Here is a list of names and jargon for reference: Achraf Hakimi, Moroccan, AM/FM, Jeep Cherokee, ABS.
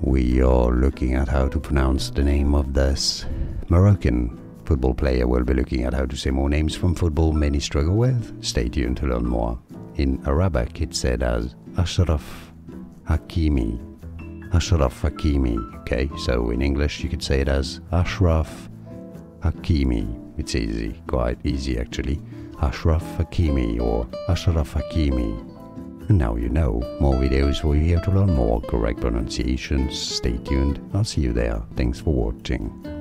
We are looking at how to pronounce the name of this Moroccan football player. We'll be looking at how to say more names from football many struggle with. Stay tuned to learn more. In Arabic it's said as Achraf Hakimi. Achraf Hakimi, okay? So in English you could say it as Achraf Hakimi. It's easy, quite easy actually. Achraf Hakimi or Achraf Hakimi. And now you know. More videos for you here to learn more correct pronunciations. Stay tuned. I'll see you there. Thanks for watching.